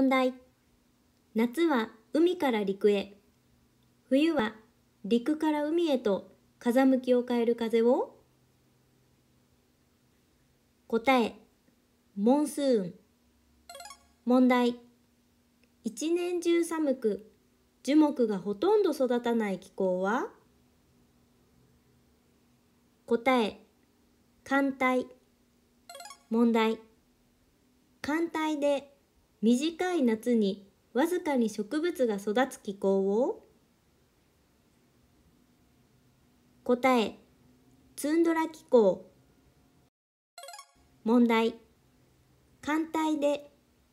本題。夏は海から陸へ、冬は陸から海へと風向きを変える風を。答え、モンスーン。問題。一年中寒く、樹木がほとんど育たない気候は。答え、寒帯。問題。寒帯で短い夏にわずかに植物が育つ気候を。答え、ツンドラ気候。問題。寒帯で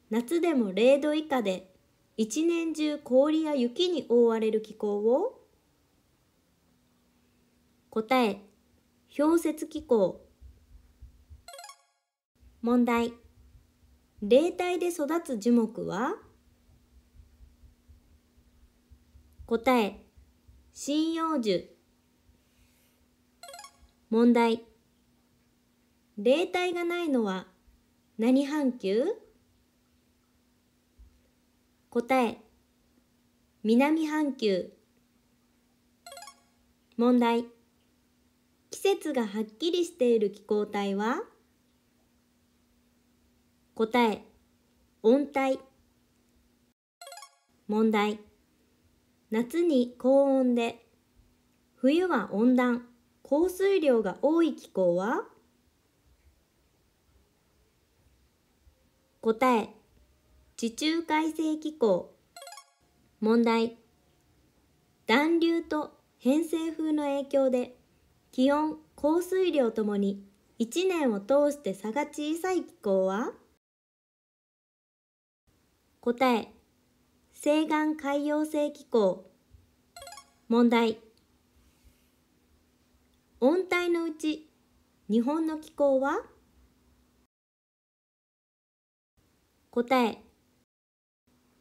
夏でも0度以下で一年中氷や雪に覆われる気候を。答え、氷雪気候。問題。冷帯で育つ樹木は。答え、針葉樹。問題。冷帯がないのは何半球。答え、南半球。問題。季節がはっきりしている気候帯は。答え、温帯。問題。夏に高温で、冬は温暖、降水量が多い気候は。答え、地中海性気候。問題。暖流と偏西風の影響で、気温、降水量ともに1年を通して差が小さい気候は。答え、西岸海洋性気候。問題。温帯のうち日本の気候は。答え、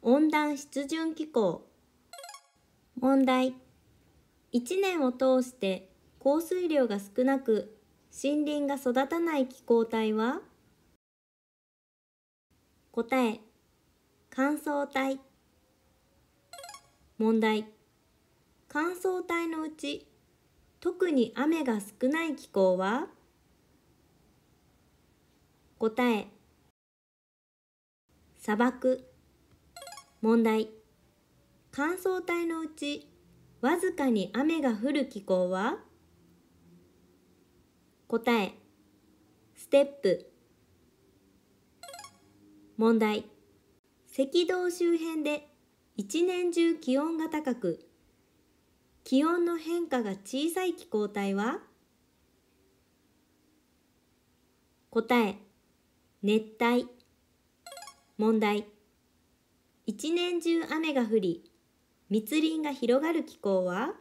温暖湿潤気候。問題。1年を通して降水量が少なく森林が育たない気候帯は。答え、乾燥帯。問題。乾燥帯のうち特に雨が少ない気候は。答え、砂漠。問題。乾燥帯のうちわずかに雨が降る気候は。答え、ステップ。問題。赤道周辺で一年中気温が高く、気温の変化が小さい気候帯は。答え、熱帯。問題。一年中雨が降り、密林が広がる気候は。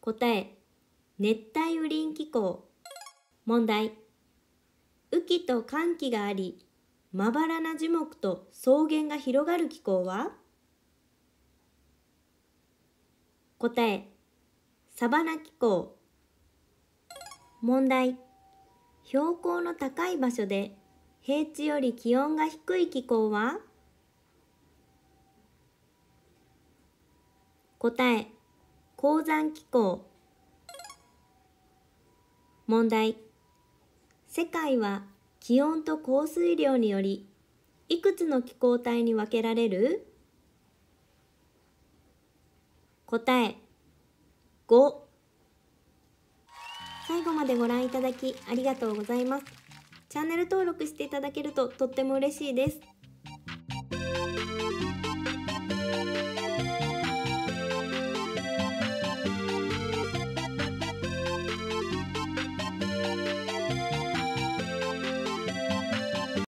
答え、熱帯雨林気候。問題。雨季と乾季があり、まばらな樹木と草原が広がる気候は。答え、サバナ気候。問題。標高の高い場所で平地より気温が低い気候は。答え、高山気候。問題。世界は気温と降水量によりいくつの気候帯に分けられる。答え、5。最後までご覧いただきありがとうございます。チャンネル登録していただけるととっても嬉しいです。